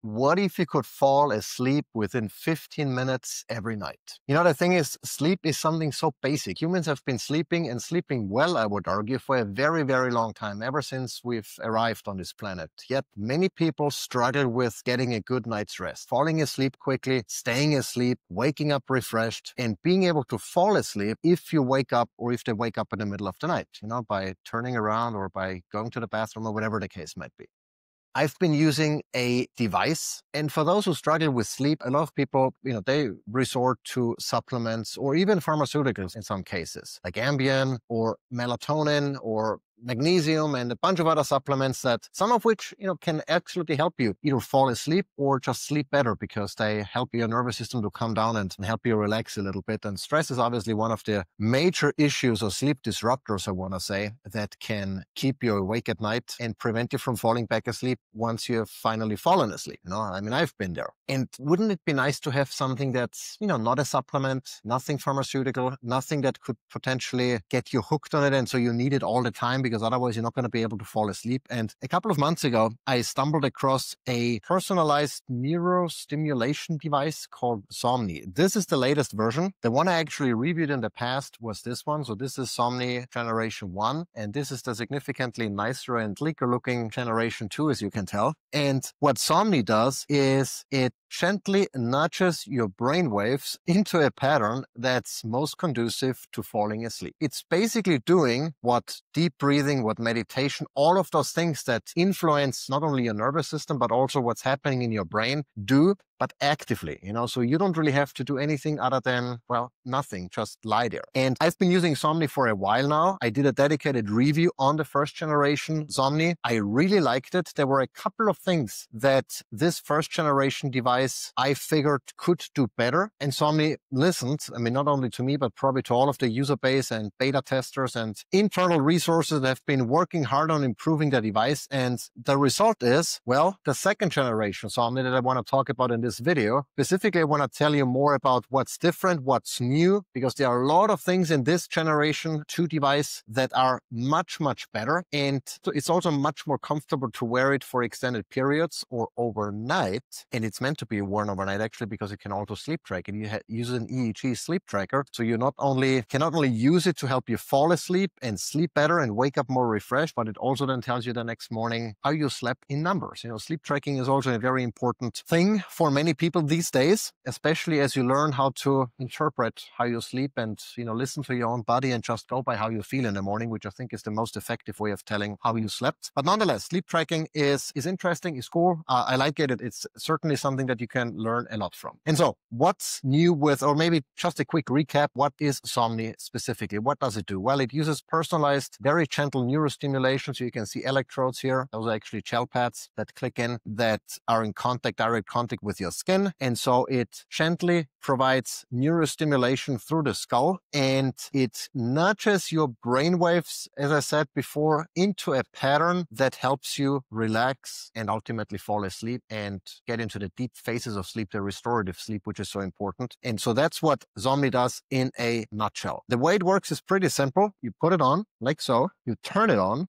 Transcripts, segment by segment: What if you could fall asleep within 15 minutes every night? You know, the thing is, sleep is something so basic. Humans have been sleeping and sleeping well, I would argue, for a very, very long time, ever since we've arrived on this planet. Yet many people struggle with getting a good night's rest, falling asleep quickly, staying asleep, waking up refreshed, and being able to fall asleep if you wake up or if they wake up in the middle of the night, you know, by turning around or by going to the bathroom or whatever the case might be. I've been using a device, and for those who struggle with sleep, a lot of people, you know, they resort to supplements or even pharmaceuticals in some cases, like Ambien or melatonin or magnesium and a bunch of other supplements that some of which, you know, can absolutely help you either fall asleep or just sleep better because they help your nervous system to calm down and help you relax a little bit. And stress is obviously one of the major issues or sleep disruptors, I want to say, that can keep you awake at night and prevent you from falling back asleep once you have finally fallen asleep. No, I mean, I've been there. And wouldn't it be nice to have something that's, you know, not a supplement, nothing pharmaceutical, nothing that could potentially get you hooked on it and so you need it all the time, because otherwise you're not going to be able to fall asleep. And a couple of months ago, I stumbled across a personalized neurostimulation device called Somni. This is the latest version. The one I actually reviewed in the past was this one. So this is Somni Generation 1, and this is the significantly nicer and sleeker looking Generation 2, as you can tell. And what Somni does is it gently nudges your brain waves into a pattern that's most conducive to falling asleep. It's basically doing what deep breathing, what meditation, all of those things that influence not only your nervous system, but also what's happening in your brain do, but actively, you know, so you don't really have to do anything other than, well, nothing, just lie there. And I've been using Somni for a while now. I did a dedicated review on the first generation Somni. I really liked it. There were a couple of things that this first generation device I figured could do better. And Somni listened, I mean, not only to me, but probably to all of the user base and beta testers and internal resources that have been working hard on improving the device. And the result is, well, the second generation Somni that I want to talk about in this video. Specifically, I want to tell you more about what's different, what's new, because there are a lot of things in this generation 2 device that are much, much better. And it's also much more comfortable to wear it for extended periods or overnight. And it's meant to be worn overnight, actually, because it can also sleep track. And you use an EEG sleep tracker. So you can not only use it to help you fall asleep and sleep better and wake up more refreshed, but it also then tells you the next morning how you slept in numbers. You know, sleep tracking is also a very important thing for many people these days, especially as you learn how to interpret how you sleep and, you know, listen to your own body and just go by how you feel in the morning, which I think is the most effective way of telling how you slept. But nonetheless, sleep tracking is interesting, is cool. I like it. It's certainly something that you can learn a lot from. And so what's new with, or maybe just a quick recap, what is Somni specifically? What does it do? Well, it uses personalized, very gentle neurostimulation. So you can see electrodes here. Those are actually gel pads that click in that are in contact, direct contact with your skin. And so it gently provides neurostimulation through the skull, and it nudges your brainwaves, as I said before, into a pattern that helps you relax and ultimately fall asleep and get into the deep phases of sleep, the restorative sleep, which is so important. And so that's what Somni does in a nutshell. The way it works is pretty simple. You put it on like so, you turn it on,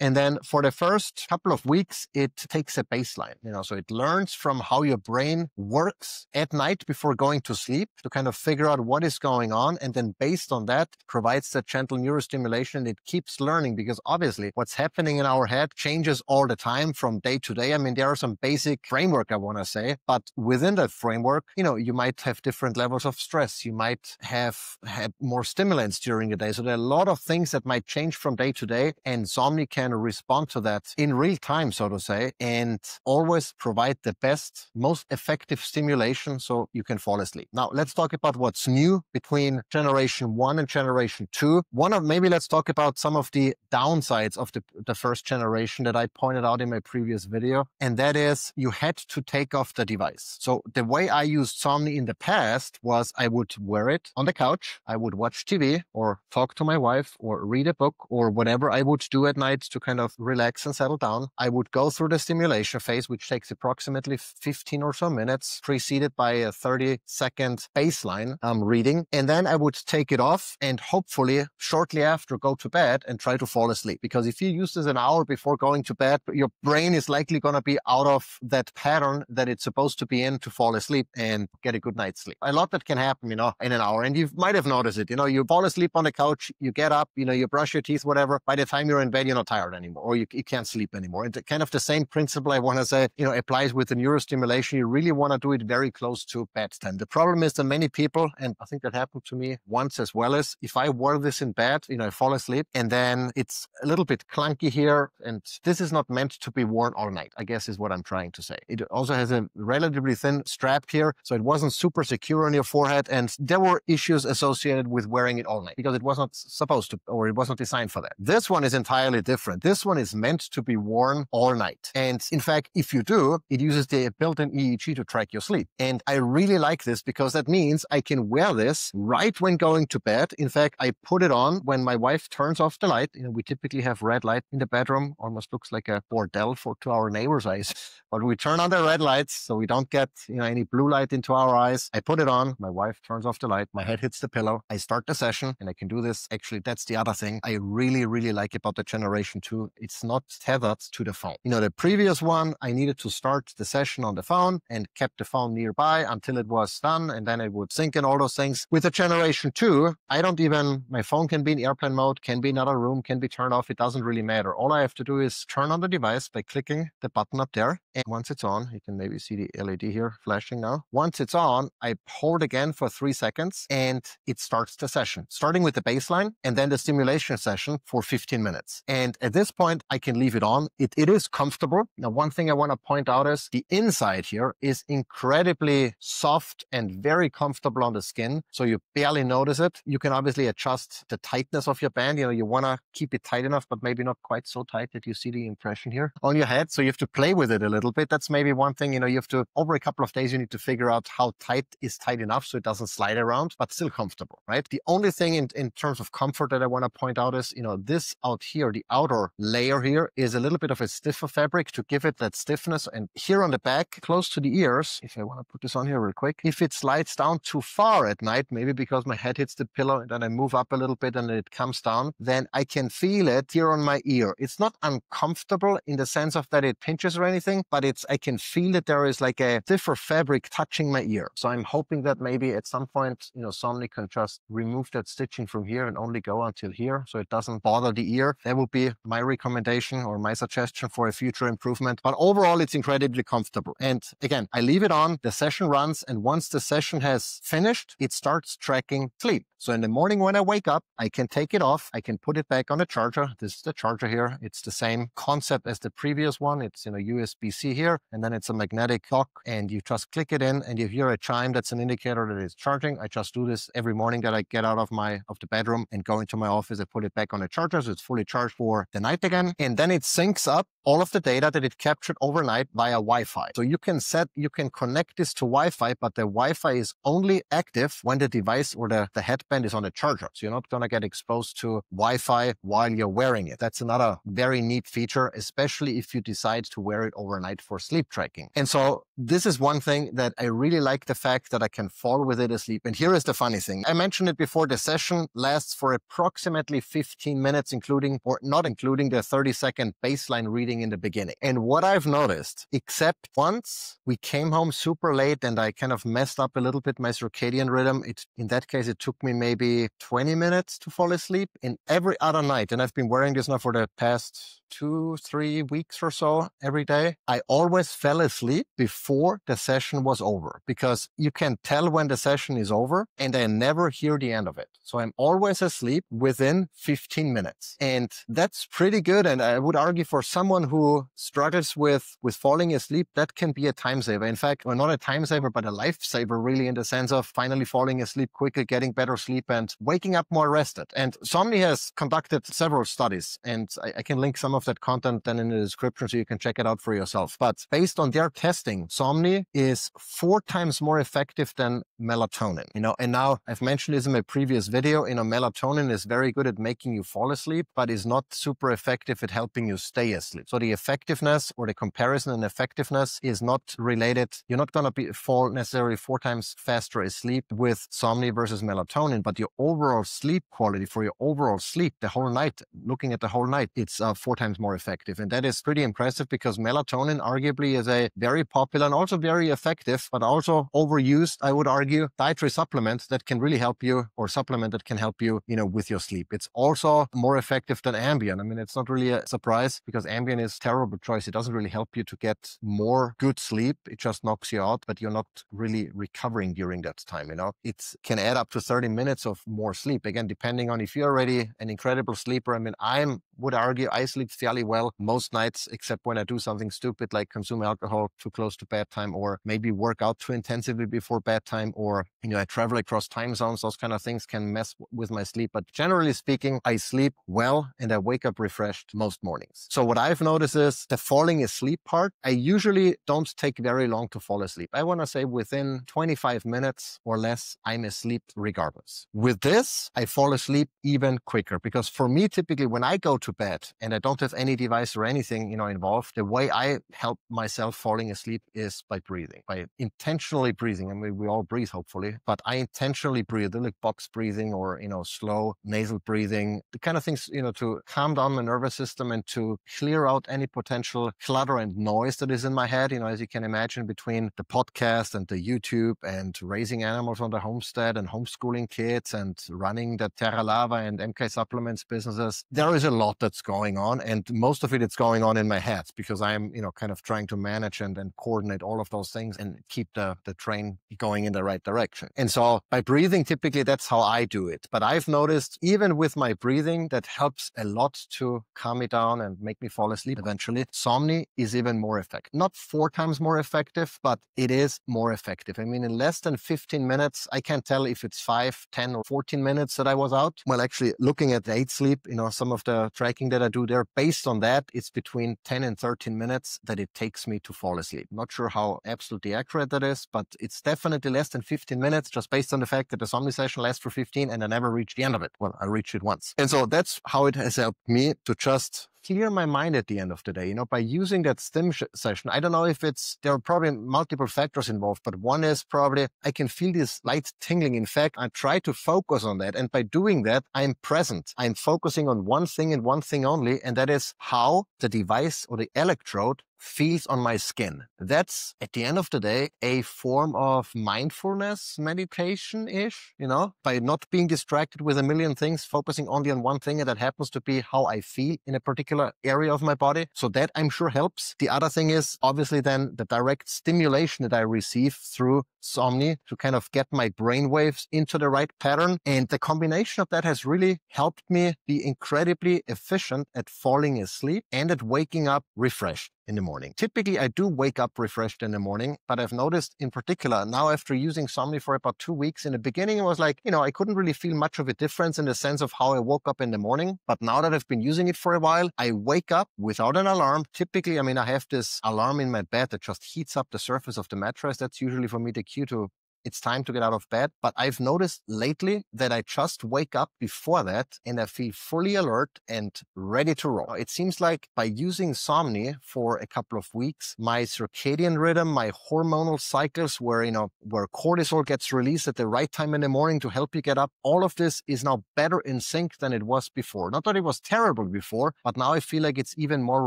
and then for the first couple of weeks, it takes a baseline, you know, so it learns from how your brain works at night before going to sleep to kind of figure out what is going on. And then based on that, provides that gentle neurostimulation. It keeps learning because obviously what's happening in our head changes all the time from day to day. I mean, there are some basic framework, I want to say, but within that framework, you know, you might have different levels of stress. You might have had more stimulants during the day. So there are a lot of things that might change from day to day, and Somni can respond to that in real time, so to say, and always provide the best, most effective stimulation so you can fall asleep. Now, let's talk about what's new between Generation 1 and Generation 2. Maybe let's talk about some of the downsides of the first generation that I pointed out in my previous video, and that is you had to take off the device. So the way I used Somni in the past was I would wear it on the couch, I would watch TV or talk to my wife or read a book or whatever I would do at night to to kind of relax and settle down, I would go through the stimulation phase, which takes approximately 15 or so minutes, preceded by a 30-second baseline reading. And then I would take it off and hopefully shortly after go to bed and try to fall asleep. Because if you use this an hour before going to bed, your brain is likely going to be out of that pattern that it's supposed to be in to fall asleep and get a good night's sleep. A lot that can happen, you know, in an hour. And you might have noticed it, you know, you fall asleep on the couch, you get up, you know, you brush your teeth, whatever. By the time you're in bed, you're not tired anymore, or you can't sleep anymore. And kind of the same principle, I want to say, you know, applies with the neurostimulation. You really want to do it very close to bedtime. The problem is that many people, and I think that happened to me once as well, is if I wore this in bed, you know, I fall asleep and then it's a little bit clunky here. And this is not meant to be worn all night, I guess is what I'm trying to say. It also has a relatively thin strap here, so it wasn't super secure on your forehead. And there were issues associated with wearing it all night because it was not supposed to, or it was not designed for that. This one is entirely different. This one is meant to be worn all night. And in fact, if you do, it uses the built-in EEG to track your sleep. And I really like this because that means I can wear this right when going to bed. In fact, I put it on when my wife turns off the light. You know, we typically have red light in the bedroom, almost looks like a bordel to our neighbor's eyes. But we turn on the red lights so we don't get, you know, any blue light into our eyes. I put it on, my wife turns off the light, my head hits the pillow, I start the session, and I can do this. Actually, that's the other thing I really, really like about the Generation 2. It's not tethered to the phone. You know, the previous one, I needed to start the session on the phone and kept the phone nearby until it was done, and then it would sync and all those things. With the Generation 2, I don't even, my phone can be in airplane mode, can be in another room, can be turned off. It doesn't really matter. All I have to do is turn on the device by clicking the button up there. And once it's on, you can maybe see the LED here flashing now. Once it's on, I hold again for 3 seconds and it starts the session, starting with the baseline and then the stimulation session for 15 minutes. And at this point, I can leave it on. It is comfortable. Now, one thing I want to point out is the inside here is incredibly soft and very comfortable on the skin. So you barely notice it. You can obviously adjust the tightness of your band. You know, you want to keep it tight enough, but maybe not quite so tight that you see the impression here on your head. So you have to play with it a little bit. That's maybe one thing, you know, you have to, over a couple of days, you need to figure out how tight is tight enough so it doesn't slide around, but still comfortable, right? The only thing in terms of comfort that I want to point out is, you know, this out here, the outer layer here is a little bit of a stiffer fabric to give it that stiffness. And here on the back, close to the ears, if I want to put this on here real quick, if it slides down too far at night, maybe because my head hits the pillow and then I move up a little bit and it comes down, then I can feel it here on my ear. It's not uncomfortable in the sense of that it pinches or anything, but I can feel that there is like a stiffer fabric touching my ear. So I'm hoping that maybe at some point, you know, Somni can just remove that stitching from here and only go until here so it doesn't bother the ear. That would be my recommendation or my suggestion for a future improvement. But overall, it's incredibly comfortable. And again, I leave it on, the session runs, and once the session has finished, it starts tracking sleep. So in the morning when I wake up, I can take it off. I can put it back on the charger. This is the charger here. It's the same concept as the previous one. It's, you know, USB-C here, and then it's a magnetic dock, and you just click it in. And if you hear a chime, that's an indicator that it's charging. I just do this every morning that I get out of the bedroom and go into my office. I put it back on the charger, so it's fully charged for the night again. And then it syncs up all of the data that it captured overnight via Wi-Fi. So you can connect this to Wi-Fi, but the Wi-Fi is only active when the device or the headphone is on a charger. So you're not going to get exposed to Wi-Fi while you're wearing it. That's another very neat feature, especially if you decide to wear it overnight for sleep tracking. And so this is one thing that I really like, the fact that I can fall with it asleep. And here is the funny thing. I mentioned it before, the session lasts for approximately 15 minutes, including or not including the 30-second baseline reading in the beginning. And what I've noticed, except once we came home super late and I kind of messed up a little bit my circadian rhythm. In that case, it took me maybe 20 minutes to fall asleep. In every other night, and I've been wearing this now for the past 2-3 weeks or so every day, I always fell asleep before the session was over, because you can tell when the session is over and I never hear the end of it. So I'm always asleep within 15 minutes. And that's pretty good. And I would argue for someone who struggles with falling asleep, that can be a time saver. In fact, well, not a time saver, but a lifesaver really, in the sense of finally falling asleep quicker, getting better sleep and waking up more rested. And Somni has conducted several studies, and I can link some of that content then in the description so you can check it out for yourself. But based on their testing, Somni is 4 times more effective than melatonin. You know, and now I've mentioned this in my previous video, you know, melatonin is very good at making you fall asleep, but is not super effective at helping you stay asleep. So the effectiveness or the comparison in effectiveness is not related. You're not going to be necessarily 4 times faster asleep with Somni versus melatonin, but your overall sleep quality, for your overall sleep, the whole night, looking at the whole night, it's 4 times more effective. And that is pretty impressive because melatonin arguably is a very popular and also very effective, but also overused, I would argue, dietary supplement that can really help you, or supplement that can help you, you know, with your sleep. It's also more effective than Ambien. I mean, it's not really a surprise because Ambien is a terrible choice. It doesn't really help you to get more good sleep. It just knocks you out, but you're not really recovering during that time, you know. It can add up to 30 minutes of more sleep. Again, depending on if you're already an incredible sleeper. I mean, I would argue I sleep fairly well most nights, except when I do something stupid like consume alcohol too close to bedtime, or maybe work out too intensively before bedtime, or, you know, I travel across time zones. Those kind of things can mess with my sleep. But generally speaking, I sleep well and I wake up refreshed most mornings. So what I've noticed is the falling asleep part. I usually don't take very long to fall asleep. I want to say within 25 minutes or less, I'm asleep regardless. With this, I fall asleep even quicker because for me, typically when I go to bed and I don't have any device or anything, you know, involved, the way I help myself falling asleep is by breathing, by intentionally breathing. I mean, we all breathe, hopefully, but I intentionally breathe, like box breathing or, you know, slow nasal breathing, the kind of things, you know, to calm down my nervous system and to clear out any potential clutter and noise that is in my head. You know, as you can imagine, between the podcast and the YouTube and raising animals on the homestead and homeschooling kids and running the Terra Lava and MK Supplements businesses, there is a lot that's going on. And most of it, it's going on in my head because I'm, you know, kind of trying to manage and coordinate all of those things and keep the train going in the right direction. And so by breathing, typically that's how I do it. But I've noticed even with my breathing, that helps a lot to calm me down and make me fall asleep eventually. Somni is even more effective, not 4 times more effective, but it is more effective. I mean, in less than 15 minutes, I can't tell if it's 5, 10 or 14 minutes that I was out. Well, actually looking at eight sleep, you know, some of the tracking that I do there, based on that, it's between 10 and 13 minutes that it takes me to fall asleep. Not sure how absolutely accurate that is, but it's definitely less than 15 minutes just based on the fact that the Somni session lasts for 15 and I never reached the end of it. Well, I reached it once. And so that's how it has helped me to just clear my mind at the end of the day, you know, by using that STIM session. I don't know if it's, there are probably multiple factors involved, but one is probably I can feel this light tingling. In fact, I try to focus on that. And by doing that, I'm present. I'm focusing on one thing and one thing only. And that is how the device or the electrode feels on my skin. That's at the end of the day, a form of mindfulness meditation-ish, you know, by not being distracted with a million things, focusing only on one thing. And that happens to be how I feel in a particular area of my body. So that I'm sure helps. The other thing is obviously then the direct stimulation that I receive through Somni to kind of get my brain waves into the right pattern. And the combination of that has really helped me be incredibly efficient at falling asleep and at waking up refreshed in the morning. Typically, I do wake up refreshed in the morning, but I've noticed in particular now after using Somni for about 2 weeks, in the beginning, it was like, you know, I couldn't really feel much of a difference in the sense of how I woke up in the morning. But now that I've been using it for a while, I wake up without an alarm. Typically, I mean, I have this alarm in my bed that just heats up the surface of the mattress. That's usually for me the cue to it's time to get out of bed. But I've noticed lately that I just wake up before that and I feel fully alert and ready to roll. It seems like by using Somni for a couple of weeks, my circadian rhythm, my hormonal cycles where, you know, where cortisol gets released at the right time in the morning to help you get up, all of this is now better in sync than it was before. Not that it was terrible before, but now I feel like it's even more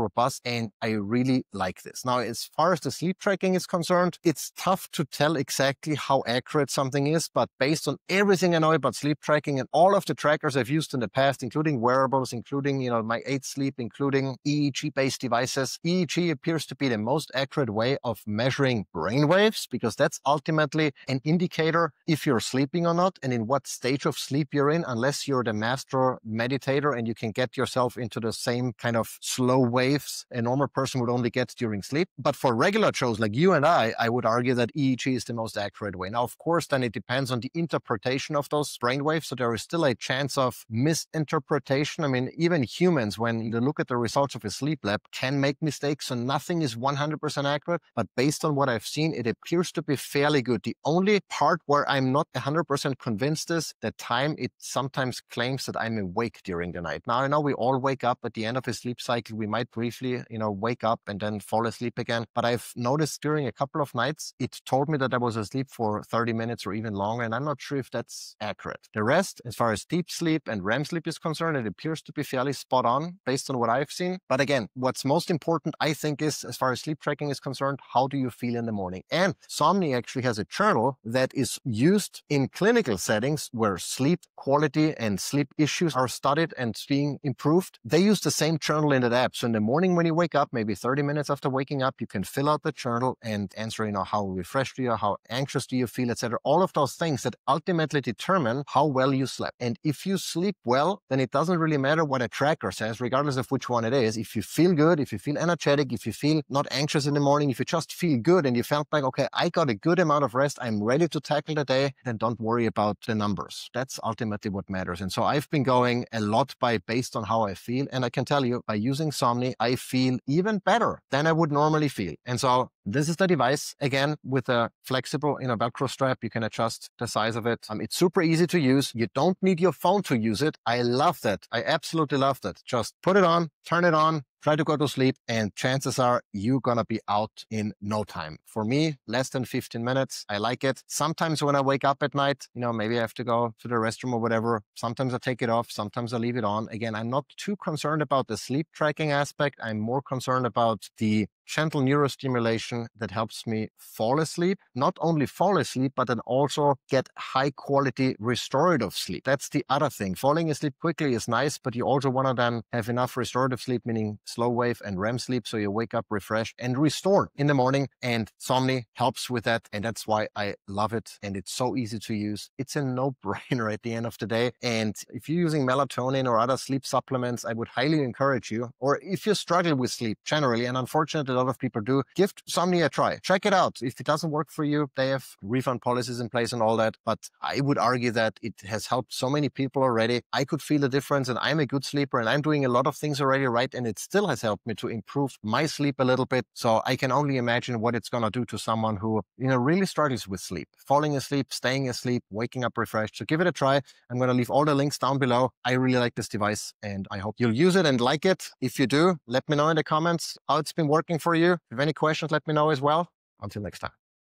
robust and I really like this. Now, as far as the sleep tracking is concerned, it's tough to tell exactly how accurate something is, but based on everything I know about sleep tracking and all of the trackers I've used in the past, including wearables, including, you know, my 8Sleep, including EEG-based devices, EEG appears to be the most accurate way of measuring brain waves because that's ultimately an indicator if you're sleeping or not and in what stage of sleep you're in, unless you're the master meditator and you can get yourself into the same kind of slow waves a normal person would only get during sleep. But for regular shows like you and I would argue that EEG is the most accurate way. Now, of course, then it depends on the interpretation of those brainwaves. So there is still a chance of misinterpretation. I mean, even humans, when they look at the results of a sleep lab, can make mistakes. So nothing is 100% accurate. But based on what I've seen, it appears to be fairly good. The only part where I'm not 100% convinced is the time it sometimes claims that I'm awake during the night. Now, I know we all wake up at the end of a sleep cycle. We might briefly, wake up and then fall asleep again. But I've noticed during a couple of nights, it told me that I was asleep for 30 minutes or even longer. And I'm not sure if that's accurate. The rest, as far as deep sleep and REM sleep is concerned, it appears to be fairly spot on based on what I've seen. But again, what's most important, I think, is as far as sleep tracking is concerned, how do you feel in the morning? And Somni actually has a journal that is used in clinical settings where sleep quality and sleep issues are studied and being improved. They use the same journal in that app. So in the morning when you wake up, maybe 30 minutes after waking up, you can fill out the journal and answer, how refreshed you are, how anxious do you feel, etc. All of those things that ultimately determine how well you slept. And if you sleep well, then it doesn't really matter what a tracker says, regardless of which one it is. If you feel good, if you feel energetic, if you feel not anxious in the morning, if you just feel good and you felt like, okay, I got a good amount of rest, I'm ready to tackle the day, then don't worry about the numbers. That's ultimately what matters. And so I've been going a lot by based on how I feel. And I can tell you, by using Somni, I feel even better than I would normally feel. And so this is the device, again, with a flexible Velcro strap. You can adjust the size of it. It's super easy to use. You don't need your phone to use it. I love that. I absolutely love that. Just put it on, turn it on, try to go to sleep, and chances are you're going to be out in no time. For me, less than 15 minutes. I like it. Sometimes when I wake up at night, maybe I have to go to the restroom or whatever. Sometimes I take it off. Sometimes I leave it on. Again, I'm not too concerned about the sleep tracking aspect. I'm more concerned about the gentle neurostimulation that helps me fall asleep. Not only fall asleep, but then also get high quality restorative sleep. That's the other thing. Falling asleep quickly is nice, but you also want to then have enough restorative sleep, meaning slow wave and REM sleep, so you wake up refreshed and restored in the morning. And Somni helps with that, and that's why I love it. And it's so easy to use. It's a no-brainer at the end of the day. And if you're using melatonin or other sleep supplements, I would highly encourage you, or if you struggle with sleep generally, and unfortunately a lot of people do, give Somni a try. Check it out. If it doesn't work for you, they have refund policies in place and all that. But I would argue that it has helped so many people already. I could feel the difference, and I'm a good sleeper, and I'm doing a lot of things already right, and it's still has helped me to improve my sleep a little bit. So I can only imagine what it's going to do to someone who, really struggles with sleep, falling asleep, staying asleep, waking up refreshed. So give it a try. I'm going to leave all the links down below. I really like this device, and I hope you'll use it and like it. If you do, let me know in the comments how it's been working for you. If you have any questions, let me know as well. Until next time.